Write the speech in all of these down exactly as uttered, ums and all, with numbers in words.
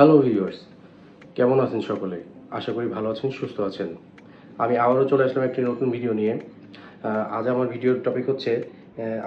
Hello viewers, কেমন আছেন সকলে? আশা করি ভালো আছেন, সুস্থ আছেন। আমি আবারও চলে আসলাম একটি নতুন ভিডিও নিয়ে। আজ আমার ভিডিওর টপিক হচ্ছে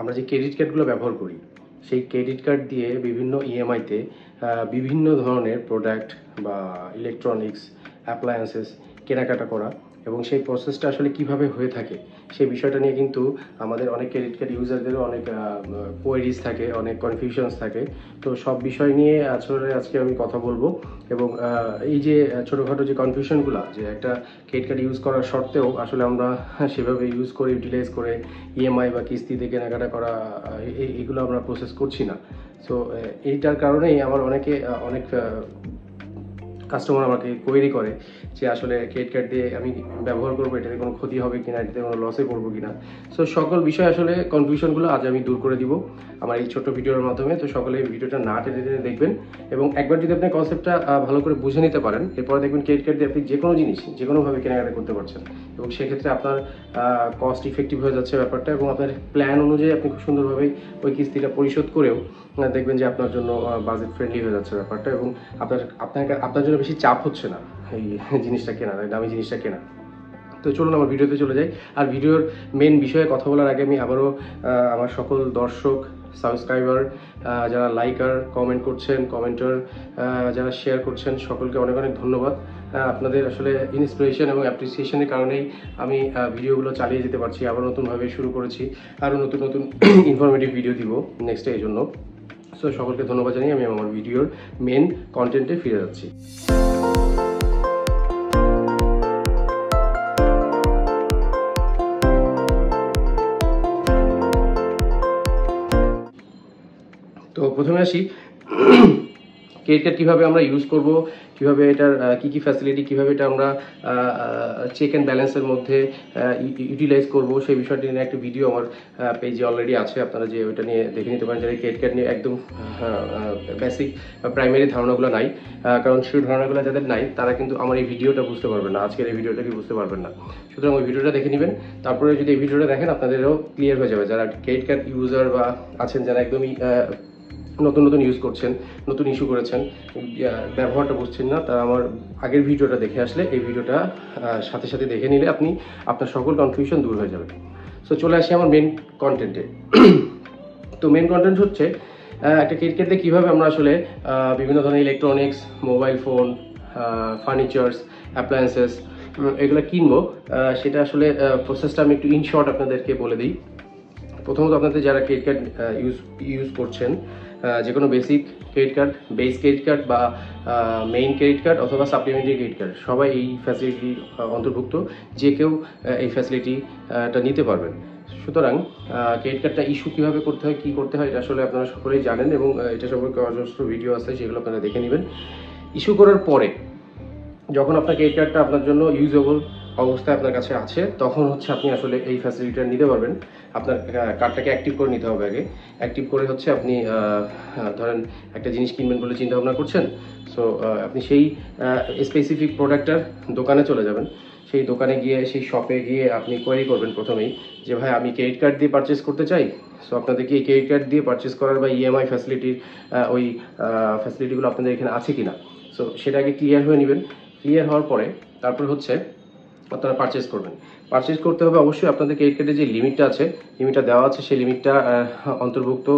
আমরা যে ক্রেডিট কার্ডগুলো ব্যবহার করি, সেই ক্রেডিট কার্ড দিয়ে বিভিন্ন ইএমআইতে বিভিন্ন ধরনের প্রোডাক্ট বা ইলেকট্রনিক্স অ্যাপ্লায়েন্সেস কেনাকাটা করা এবং সেই প্রসেসটা আসলে কিভাবে হয়ে থাকে সেই বিষয়টা নিয়ে কিন্তু আমাদের অনেক ক্রেডিট কার্ড ইউজারদেরও অনেক কোয়েরিজ থাকে, অনেক কনফিউশনস থাকে। তো সব বিষয় নিয়ে আসলে আজকে আমি কথা বলবো এবং এই যে ছোটোখাটো যে কনফিউশনগুলো, যে একটা ক্রেডিট কার্ড ইউজ করার সত্ত্বেও আসলে আমরা সেভাবে ইউজ করে ইউটিলাইজ করে ইএমআই বা কিস্তিতে কেনাকাটা করা, এইগুলো আমরা প্রসেস করছি না। সো এইটার কারণেই আমার অনেকে অনেক কাস্টমার আমাকে কোয়েরি করে যে আসলে ক্রেডিট কার্ড দিয়ে আমি ব্যবহার করবো, এটাতে কোনো ক্ষতি হবে কিনা, এটাতে কোনো লসে পড়বো কিনা। সো সকল বিষয় আসলে কনফিউশনগুলো আজ আমি দূর করে দিব আমার এই ছোট্ট ভিডিওর মাধ্যমে। তো সকলে এই ভিডিওটা না টেনে টেনে দেখবেন এবং একবার যদি আপনি কনসেপ্টটা ভালো করে বুঝে নিতে পারেন, এরপরে দেখবেন ক্রেডিট কার্ড দিয়ে আপনি যে কোনো জিনিস যে কোনোভাবে কেনাকাটা করতে পারছেন এবং সেক্ষেত্রে আপনার কস্ট ইফেক্টিভ হয়ে যাচ্ছে ব্যাপারটা এবং আপনার প্ল্যান অনুযায়ী আপনি খুব সুন্দরভাবেই ওই কিস্তিটা পরিশোধ করেও দেখবেন যে আপনার জন্য বাজেট ফ্রেন্ডলি হয়ে যাচ্ছে ব্যাপারটা এবং আপনার আপনাকে আপনার জন্য বেশি চাপ হচ্ছে না এই জিনিসটা কেনা, দামি জিনিসটা কেনা। তো চলুন আমার ভিডিওতে চলে যাই। আর ভিডিওর মেন বিষয়ে কথা বলার আগে আমি আবারও আমার সকল দর্শক, সাবস্ক্রাইবার, যারা লাইকার, কমেন্ট করছেন, কমেন্টার, যারা শেয়ার করছেন, সকলকে অনেক অনেক ধন্যবাদ। আপনাদের আসলে ইন্সপিরেশন এবং অ্যাপ্রিসিয়েশনের কারণেই আমি ভিডিওগুলো চালিয়ে যেতে পারছি, আবার নতুনভাবে শুরু করেছি, আরও নতুন নতুন ইনফরমেটিভ ভিডিও দিব নেক্সটে, এই জন্য সো সকলকে ধন্যবাদ জানিয়ে আমি আমার ভিডিওর মেন কন্টেন্টে ফিরে যাচ্ছি। তো প্রথমে আসি ক্রেডিট কার্ড কীভাবে আমরা ইউজ করব, কীভাবে এটার কী কী ফ্যাসিলিটি, কীভাবে এটা আমরা চেক অ্যান্ড ব্যালেন্সের মধ্যে ইউটিলাইজ করব সেই বিষয়টি নিয়ে একটা ভিডিও আমার পেজে অলরেডি আছে, আপনারা যে ওইটা নিয়ে দেখে নিতে পারেন। যারা ক্রেডিট কার্ড নিয়ে একদম বেসিক প্রাইমারি ধারণাগুলো নাই, কারণ সেই ধারণাগুলো যাদের নাই তারা কিন্তু আমার এই ভিডিওটা বুঝতে পারবেন না, আজকের এই ভিডিওটাকে বুঝতে পারবেন না। সুতরাং ওই ভিডিওটা দেখে নেবেন, তারপরে যদি এই ভিডিওটা দেখেন আপনাদেরও ক্লিয়ার হয়ে যাবে। যারা ক্রেডিট কার্ড ইউজার বা আছেন, যারা একদমই নতুন নতুন ইউজ করছেন, নতুন ইস্যু করেছেন, ব্যবহারটা বুঝছেন না, তারা আমার আগের ভিডিওটা দেখে আসলে এই ভিডিওটা সাথে সাথে দেখে নিলে আপনি আপনার সকল কনফিউশন দূর হয়ে যাবে। সো চলে আসি আমার মেন কন্টেন্টে। তো মেন কন্টেন্ট হচ্ছে একটা ক্রেডিট কার্ড দিয়ে কীভাবে আমরা আসলে বিভিন্ন ধরনের electronics, mobile phone, furnitures, appliances এগুলো কিনবো, সেটা আসলে প্রসেসটা আমি একটু ইন শর্ট আপনাদেরকে বলে দিই। প্রথমত আপনাদের যারা ক্রেডিট কার্ড ইউজ ইউজ করছেন, যে কোনো basic credit card, base credit card বা মেইন ক্রেডিট কার্ড অথবা সাপ্লিমেন্টারি ক্রেডিট কার্ড, সবাই এই ফ্যাসিলিটি অন্তর্ভুক্ত, যে কেউ এই ফ্যাসিলিটিটা নিতে পারবেন। সুতরাং ক্রেডিট কার্ডটা ইস্যু কীভাবে করতে হয়, কী করতে হয় এটা আসলে আপনারা সকলেই জানেন এবং এটা সম্পর্কে অজস্র ভিডিও আছে, সেগুলো আপনারা দেখে নেবেন। ইস্যু করার পরে যখন আপনার ক্রেডিট কার্ডটা আপনার জন্য ইউজেবল অবস্থায় আপনার কাছে আছে, তখন হচ্ছে আপনি আসলে এই ফ্যাসিলিটিটা নিতে পারবেন। আপনার কার্ডটাকে অ্যাক্টিভ করে নিতে হবে আগে। অ্যাক্টিভ করে হচ্ছে আপনি ধরেন একটা জিনিস কিনবেন বলে চিন্তা ভাবনা করছেন, সো আপনি সেই স্পেসিফিক প্রোডাক্টটার দোকানে চলে যাবেন। সেই দোকানে গিয়ে, সেই শপে গিয়ে আপনি কোয়েরি করবেন প্রথমেই যে ভাই আমি ক্রেডিট কার্ড দিয়ে পারচেস করতে চাই, সো আপনাদেরকে এই ক্রেডিট কার্ড দিয়ে পারচেস করার বা ইএমআই ফ্যাসিলিটির ওই ফ্যাসিলিটিগুলো আপনাদের এখানে আছে কি না, সো সেটাকে ক্লিয়ার হয়ে নেবেন। ক্লিয়ার হওয়ার পরে তারপর হচ্ছে আপনারা পারচেস করবেন। পারচেস করতে হবে অবশ্যই আপনাদের ক্রেডিট কার্ডের যে লিমিটটা আছে, লিমিটটা দেওয়া আছে, সেই লিমিটটা অন্তর্ভুক্ত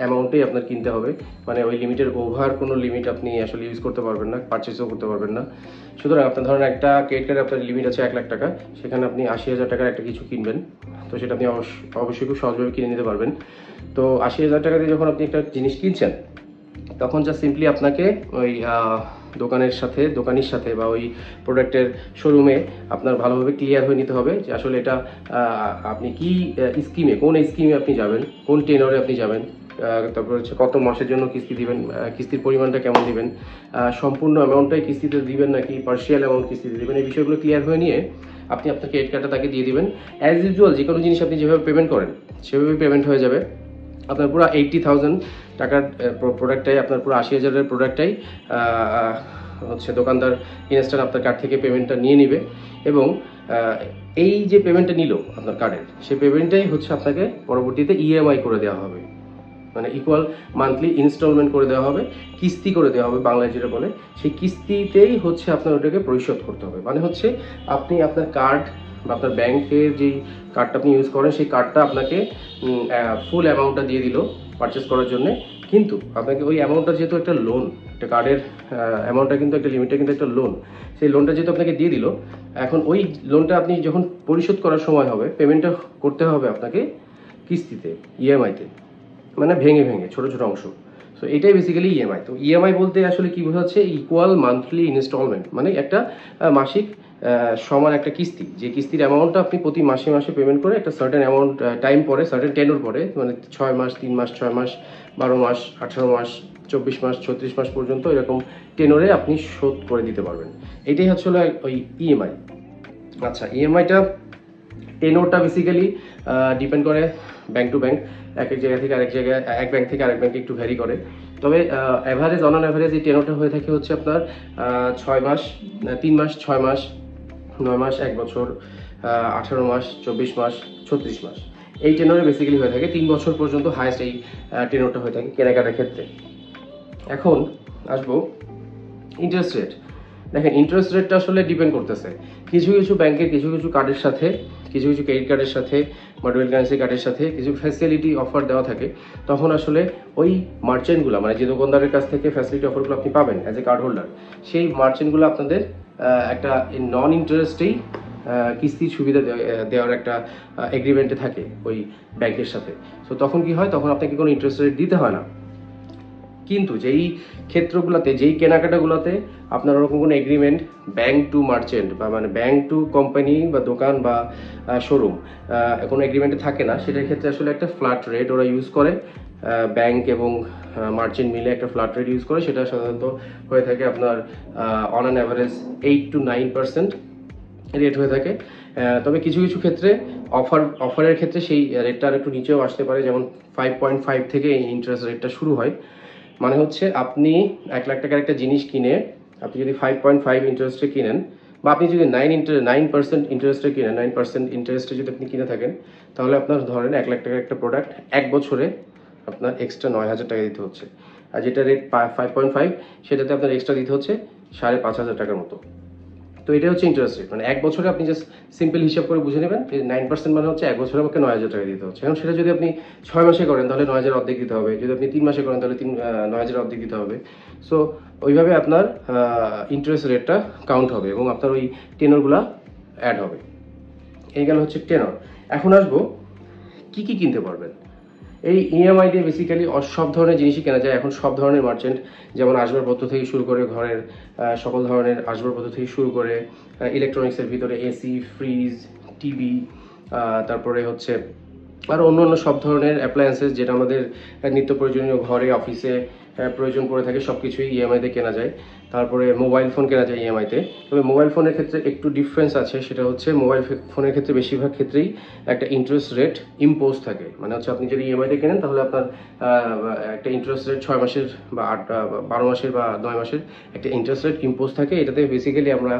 অ্যামাউন্টেই আপনার কিনতে হবে, মানে ওই লিমিটের ওভার কোনো লিমিট আপনি আসলে ইউজ করতে পারবেন না, পারচেসও করতে পারবেন না। সুতরাং আপনার ধরেন একটা ক্রেডিট কার্ডে আপনার লিমিট আছে এক লাখ টাকা, সেখানে আপনি আশি হাজার টাকার একটা কিছু কিনবেন, তো সেটা আপনি অবশ্যই খুব সহজভাবে কিনে নিতে পারবেন। তো আশি হাজার টাকা দিয়ে যখন আপনি একটা জিনিস কিনছেন, তখন যা সিম্পলি আপনাকে ওই দোকানের সাথে, দোকানির সাথে বা ওই প্রোডাক্টের শোরুমে আপনার ভালোভাবে ক্লিয়ার হয়ে নিতে হবে যে আসলে এটা আপনি কি স্কিমে, কোন স্কিমে আপনি যাবেন, কোন টেনরে আপনি যাবেন, তারপর হচ্ছে কত মাসের জন্য কিস্তি দিবেন, কিস্তির পরিমাণটা কেমন দিবেন, সম্পূর্ণ অ্যামাউন্টটাই কিস্তিতে দিবেন নাকি পার্শিয়াল অ্যামাউন্ট কিস্তিতে দিবেন, এই বিষয়গুলো ক্লিয়ার হয়ে নিয়ে আপনি আপনার ক্রেডিট কার্ডটা তাকে দিয়ে দিবেন। অ্যাজ ইউজুয়াল যে কোনো জিনিস আপনি যেভাবে পেমেন্ট করেন সেভাবে পেমেন্ট হয়ে যাবে। আপনার পুরো এইট্টি থাউজেন্ড টাকার প্রোডাক্টটাই, আপনার পুরো আশি হাজারের প্রোডাক্টটাই হচ্ছে দোকানদার ইনস্ট্যান্ট আপনার কার্ড থেকে পেমেন্টটা নিয়ে নেবে এবং এই যে পেমেন্টটা নিল আপনার কার্ডের, সেই পেমেন্টটাই হচ্ছে আপনাকে পরবর্তীতে ইএমআই করে দেওয়া হবে। মানে ইকুয়াল মান্থলি ইনস্টলমেন্ট করে দেওয়া হবে, কিস্তি করে দেওয়া হবে বাংলায় যেটা বলে, সেই কিস্তিতেই হচ্ছে আপনার ওটাকে পরিশোধ করতে হবে। মানে হচ্ছে আপনি আপনার কার্ড বা আপনার ব্যাংকের যেই কার্ডটা আপনি ইউজ করেন সেই কার্ডটা আপনাকে ফুল অ্যামাউন্টটা দিয়ে দিল পারচেস করার জন্যে, কিন্তু আপনাকে ওই অ্যামাউন্টটা যেহেতু একটা লোন, একটা কার্ডের অ্যামাউন্টটা কিন্তু একটা লিমিটটা কিন্তু একটা লোন, সেই লোনটা যেহেতু আপনাকে দিয়ে দিল, এখন ওই লোনটা আপনি যখন পরিশোধ করার সময় হবে পেমেন্টটা করতে হবে আপনাকে কিস্তিতে, ইএমআইতে, মানে ভেঙে ভেঙে ছোটো ছোটো অংশ। সো এটাই বেসিক্যালি ইএমআই। তো ইএমআই বলতে আসলে কী বোঝাচ্ছে? ইকুয়াল মান্থলি ইনস্টলমেন্ট, মানে একটা মাসিক সমান একটা কিস্তি, যে কিস্তির অ্যামাউন্টটা আপনি প্রতি মাসে মাসে পেমেন্ট করে একটা সার্টেন অ্যামাউন্ট টাইম পরে, সার্টেন টেনর পরে, মানে ছয় মাস, তিন মাস, ছয় মাস, বারো মাস, আঠারো মাস, চব্বিশ মাস, ছত্রিশ মাস পর্যন্ত এরকম টেনরে আপনি শোধ করে দিতে পারবেন। এটাই হচ্ছে হলো ওই ইএমআই। আচ্ছা, ইএমআইটা টেনরটা বেসিক্যালি ডিপেন্ড করে ব্যাঙ্ক টু ব্যাঙ্ক, এক এক জায়গা থেকে আরেক জায়গায়, এক ব্যাঙ্ক থেকে আরেক ব্যাঙ্কে একটু ভ্যারি করে, তবে অ্যাভারেজ, অন অ্যান অ্যাভারেজ এই টেনরটা হয়ে থাকে হচ্ছে আপনার ছয় মাস, তিন মাস, ছয় মাস, নয় মাস, এক বছর, আঠারো মাস, চব্বিশ মাস, ছত্রিশ মাস, এই টেনরে বেসিক্যালি হয়ে থাকে। তিন বছর পর্যন্ত হায়েস্ট এই টেনরটা হয়ে থাকে কেনাকাটার ক্ষেত্রে। এখন আসবো ইন্টারেস্ট রেট। দেখেন, ইন্টারেস্ট রেটটা আসলে ডিপেন্ড করতেছে কিছু কিছু ব্যাংকের কিছু কিছু কার্ডের সাথে, কিছু কিছু ক্রেডিট কার্ডের সাথে বা ডুয়েল কারেন্সি কার্ডের সাথে কিছু ফ্যাসিলিটি অফার দেওয়া থাকে, তখন আসলে ওই মার্চেন্টগুলো, মানে যে দোকানদারের কাছ থেকে ফ্যাসিলিটি অফারগুলো আপনি পাবেন অ্যাজ এ কার্ড হোল্ডার, সেই মার্চেন্টগুলো আপনাদের একটা নন ইন্টারেস্টেই কিস্তির সুবিধা দেওয়ার একটা এগ্রিমেন্টে থাকে ওই ব্যাংকের সাথে। সো তখন কি হয়, তখন আপনাকে কোনো ইন্টারেস্ট রেট দিতে হয় না। কিন্তু যেই ক্ষেত্রগুলোতে, যেই কেনাকাটাগুলোতে আপনার ওরকম কোনো এগ্রিমেন্ট ব্যাংক টু মার্চেন্ট বা মানে ব্যাংক টু কোম্পানি বা দোকান বা শোরুম কোনো এগ্রিমেন্টে থাকে না, সেটার ক্ষেত্রে আসলে একটা ফ্ল্যাট রেট ওরা ইউজ করে, ব্যাংক এবং মার্চেন্ট মিলে একটা ফ্ল্যাট রেট ইউজ করে। সেটা সাধারণত হয়ে থাকে আপনার on an average eight to nine percent rate হয়ে থাকে। তবে কিছু কিছু ক্ষেত্রে অফার, অফারের ক্ষেত্রে সেই রেটটা আর একটু নিচেও আসতে পারে, যেমন ফাইভ পয়েন্ট ফাইভ থেকে এই ইন্টারেস্ট রেটটা শুরু হয়। মানে হচ্ছে আপনি এক লাখ টাকার একটা জিনিস কিনে আপনি যদি ফাইভ পয়েন্ট ফাইভ ইন্টারেস্টে কিনেন, বা আপনি যদি নাইন ইন্টার নাইন পার্সেন্ট ইন্টারেস্টে কিনেন, নাইন পার্সেন্ট ইন্টারেস্টে যদি আপনি কিনে থাকেন, তাহলে আপনার ধরেন এক লাখ টাকার একটা প্রোডাক্ট এক বছরে আপনার এক্সট্রা নয় হাজার টাকা দিতে হচ্ছে। আর যেটা রেট ফাইভ পয়েন্ট ফাইভ সেটাতে আপনার এক্সট্রা দিতে হচ্ছে সাড়ে পাঁচ হাজার টাকার মতো। তো এটা হচ্ছে ইন্টারেস্ট রেট। মানে এক বছরে আপনি জাস্ট সিম্পল হিসাব করে বুঝে নেবেন যে নাইন পার্সেন্ট মানে হচ্ছে এক বছরে আমাকে নয় হাজার টাকা দিতে হচ্ছে। এখন সেটা যদি আপনি ছয় মাসে করেন তাহলে নয় হাজার অর্ধেক দিতে হবে, যদি আপনি তিন মাসে করেন তাহলে তিন নয় হাজার অর্ধেক দিতে হবে। সো ওইভাবে আপনার ইন্টারেস্ট রেটটা কাউন্ট হবে এবং আপনার ওই টেনরগুলো অ্যাড হবে। এই গেল হচ্ছে টেনর। এখন আসবো কী কী কিনতে পারবেন এই ইএমআই দিয়ে। বেসিক্যালি সব ধরনের জিনিসই কেনা যায় এখন, সব ধরনের মার্চেন্ট, যেমন আসবাবপত্র থেকে শুরু করে ঘরের সকল ধরনের আসবাবপত্র থেকে শুরু করে ইলেকট্রনিক্সের ভিতরে এসি, ফ্রিজ, টিভি, তারপরে হচ্ছে আর অন্য অন্য সব ধরনের অ্যাপ্লায়েন্সেস যেটা আমাদের নিত্য প্রয়োজনীয় ঘরে, অফিসে প্রয়োজন পড়ে থাকে, সব কিছুই ইএমআইতে কেনা যায়। তারপরে মোবাইল ফোন কেনা যায় ইএমআইতে। তবে মোবাইল ফোনের ক্ষেত্রে একটু ডিফারেন্স আছে, সেটা হচ্ছে মোবাইল ফোনের ক্ষেত্রে বেশিরভাগ ক্ষেত্রেই একটা ইন্টারেস্ট রেট ইম্পোজ থাকে। মানে হচ্ছে আপনি যদি ইএমআইতে কেনেন তাহলে আপনার একটা ইন্টারেস্ট রেট ছয় মাসের বা আট বারো মাসের বা নয় মাসের একটা ইন্টারেস্ট রেট ইম্পোজ থাকে। এটাতে বেসিক্যালি আমরা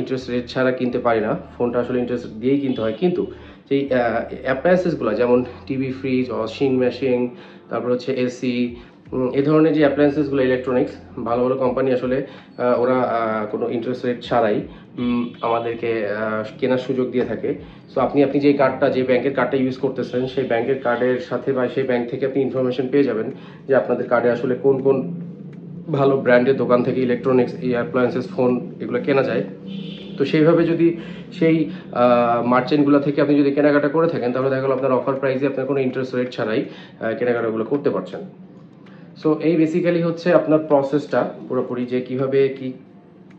ইন্টারেস্ট রেট ছাড়া কিনতে পারি না, ফোনটা আসলে ইন্টারেস্ট দিয়েই কিনতে হয়। কিন্তু সেই অ্যাপ্লায়েন্সেসগুলো যেমন টিভি, ফ্রিজ, ওয়াশিং মেশিন, তারপর হচ্ছে এসি, এই ধরনের যে অ্যাপ্লায়েন্সেসগুলো ইলেকট্রনিক্স, ভালো ভালো কোম্পানি আসলে ওরা কোনো ইন্টারেস্ট রেট ছাড়াই আমাদেরকে কেনার সুযোগ দিয়ে থাকে। সো আপনি আপনি যে কার্ডটা, যে ব্যাংকের কার্ডটা ইউজ করতেছেন সেই ব্যাংকের কার্ডের সাথে বা সেই ব্যাংক থেকে আপনি ইনফরমেশন পেয়ে যাবেন যে আপনাদের কার্ডে আসলে কোন কোন ভালো ব্র্যান্ডের দোকান থেকে ইলেকট্রনিক্স, এই অ্যাপ্লায়েন্সেস, ফোন এগুলো কেনা যায়। তো সেইভাবে যদি সেই মার্চেন্টগুলো থেকে আপনি যদি কেনাকাটা করে থাকেন তাহলে দেখা গেল আপনার অফার প্রাইসে আপনার কোনো ইন্টারেস্ট রেট ছাড়াই কেনাকাটাগুলো করতে পারছেন। সো এই বেসিক্যালি হচ্ছে আপনার প্রসেসটা পুরোপুরি, যে কীভাবে কি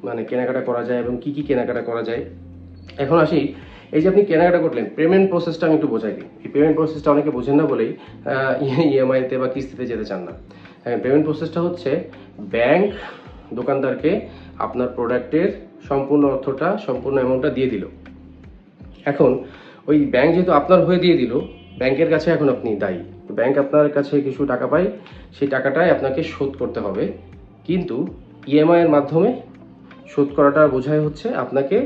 মানে কেনাকাটা করা যায় এবং কী কী কেনাকাটা করা যায়। এখন আসি, এই যে আপনি কেনাকাটা করলেন, পেমেন্ট প্রসেসটা আমি একটু বোঝাই দিই। এই পেমেন্ট প্রসেসটা অনেকে বোঝেন না বলেই ইএমআইতে বা কিস্তিতে যেতে চান না। পেমেন্ট প্রসেসটা হচ্ছে ব্যাংক দোকানদারকে আপনার প্রোডাক্টের সম্পূর্ণ অর্থটা, সম্পূর্ণ অ্যামাউন্টটা দিয়ে দিল। এখন ওই ব্যাংক যেহেতু আপনার হয়ে দিয়ে দিল, ব্যাংকের কাছে এখন আপনি দায়ী। তো ব্যাংক আপনার কাছে কিছু টাকা পায়, সেই টাকাটাই আপনাকে শোধ করতে হবে। কিন্তু ইএমআই এর মাধ্যমে শোধ করাটা বোঝায় হচ্ছে আপনাকে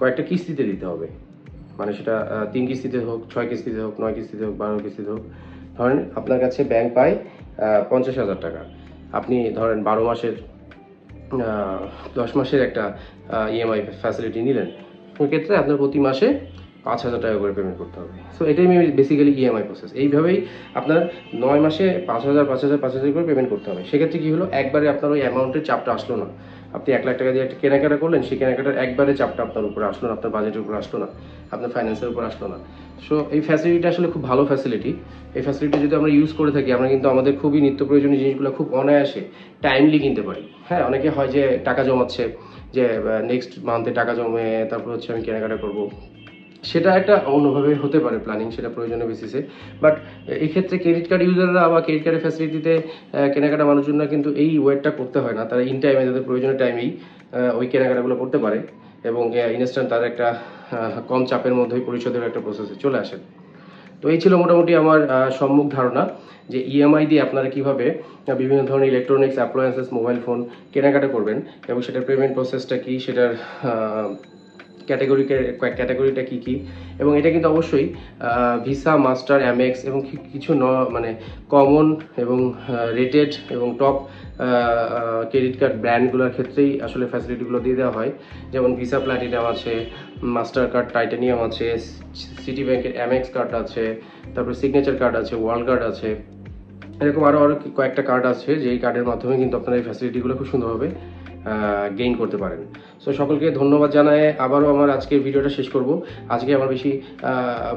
কয়েকটা কিস্তিতে দিতে হবে, মানে সেটা তিন কিস্তিতে হোক, ছয় কিস্তিতে হোক, নয় কিস্তিতে হোক, বারো কিস্তিতে হোক, ধরেন আপনার কাছে ব্যাংক পায় পঞ্চাশ হাজার টাকা, আপনি ধরেন বারো মাসের দশ মাসের একটা ইএমআই ফ্যাসিলিটি নিলেন, সেক্ষেত্রে আপনার প্রতি মাসে পাঁচ হাজার টাকা করে পেমেন্ট করতে হবে। সো এটাই বেসিক্যালি ইএমআই প্রসেস। এইভাবেই আপনার নয় মাসে পাঁচ হাজার পাঁচ হাজার পাঁচ হাজার করে পেমেন্ট করতে হবে। সেক্ষেত্রে কী হলো, একবারে আপনার ওই অ্যামাউন্টের চাপটা আসলো না। আপনি এক লাখ টাকা দিয়ে একটা কেনাকাটা করলেন, সেই কেনাকাটার একবারে চাপটা আপনার উপরে আসলো না, আপনার বাজেটের উপর আসলো না, আপনার ফাইন্যান্সের উপর আসলো না। সো এই ফ্যাসিলিটিটা আসলে খুব ভালো ফ্যাসিলিটি। এই ফ্যাসিলিটি যদি আমরা ইউজ করে থাকি, আমরা কিন্তু আমাদের খুবই নিত্য প্রয়োজনীয় জিনিসগুলো খুব অনায়াসে টাইমলি কিনতে পারি। হ্যাঁ, অনেকে হয় যে টাকা জমাচ্ছে যে নেক্সট মান্থে টাকা জমে তারপর হচ্ছে আমি কেনাকাটা করবো, সেটা একটা অন্যভাবে হতে পারে প্ল্যানিং, সেটা প্রয়োজনীয় বেসিসে। বাট এক্ষেত্রে ক্রেডিট কার্ড ইউজাররা বা ক্রেডিট কার্ডের ফ্যাসিলিটিতে কেনাকাটা মানুষজনরা কিন্তু এই ওয়েটটা করতে হয় না, তারা ইন টাইমে তাদের প্রয়োজনীয় টাইমেই ওই কেনাকাটাগুলো করতে পারে এবং ইনস্ট্যান্ট তার একটা কম চাপের মধ্যেই পরিশোধের একটা প্রসেসে চলে আসে। তো এই ছিল মোটামুটি আমার সম্মুখ ধারণা যে ইএমআই দিয়ে আপনারা কীভাবে বিভিন্ন ধরনের ইলেকট্রনিক্স অ্যাপ্লায়েন্সেস, মোবাইল ফোন কেনাকাটা করবেন এবং সেটার পেমেন্ট প্রসেসটা কী, সেটার ক্যাটাগরি ক্যাটাগরিটা কী কী। এবং এটা কিন্তু অবশ্যই ভিসা, মাস্টার, অ্যামেক্স এবং কিছু ন মানে কমন এবং রেটেড এবং টপ ক্রেডিট কার্ড ব্র্যান্ডগুলোর ক্ষেত্রেই আসলে ফ্যাসিলিটিগুলো দিয়ে দেওয়া হয়। যেমন ভিসা প্ল্যাটিনাম আছে, মাস্টার কার্ড টাইটানিয়াম আছে, সিটি ব্যাংকের অ্যামেক্স কার্ড আছে, তারপরে সিগনেচার কার্ড আছে, ওয়ার্ল্ড কার্ড আছে, এরকম আরও আরও কয়েকটা কার্ড আছে যেই কার্ডের মাধ্যমে কিন্তু আপনারা এই ফ্যাসিলিটিগুলো খুব সুন্দরভাবে গেইন করতে পারেন। সো সকলকে ধন্যবাদ জানায় আবারও আমার আজকের ভিডিওটা শেষ করব। আজকে আমার বেশি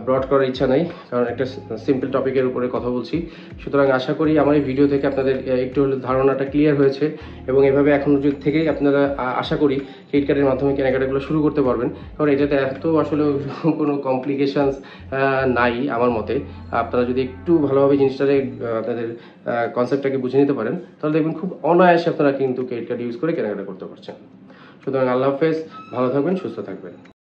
ব্রড করার ইচ্ছা নাই, কারণ একটা সিম্পল টপিকের উপরে কথা বলছি। সুতরাং আশা করি আমার এই ভিডিও থেকে আপনাদের একটু হলেও ধারণাটা ক্লিয়ার হয়েছে এবং এভাবে এখন যদি থেকেই আপনারা আশা করি ক্রেডিট কার্ডের মাধ্যমে কেনাকাটাগুলো শুরু করতে পারবেন, কারণ এটাতে এত আসলে কোনো কমপ্লিকেশানস নাই আমার মতে। আপনারা যদি একটু ভালোভাবে জিনিসটাকে আপনাদের কনসেপ্টটাকে বুঝে নিতে পারেন, তাহলে দেখবেন খুব অনায়াসে আপনারা কিন্তু ক্রেডিট কার্ড ইউজ করে কেনাকাটা করতে পারছেন। সুতরাং আল্লাহ হাফেজ, ভালো থাকবেন, সুস্থ থাকবেন।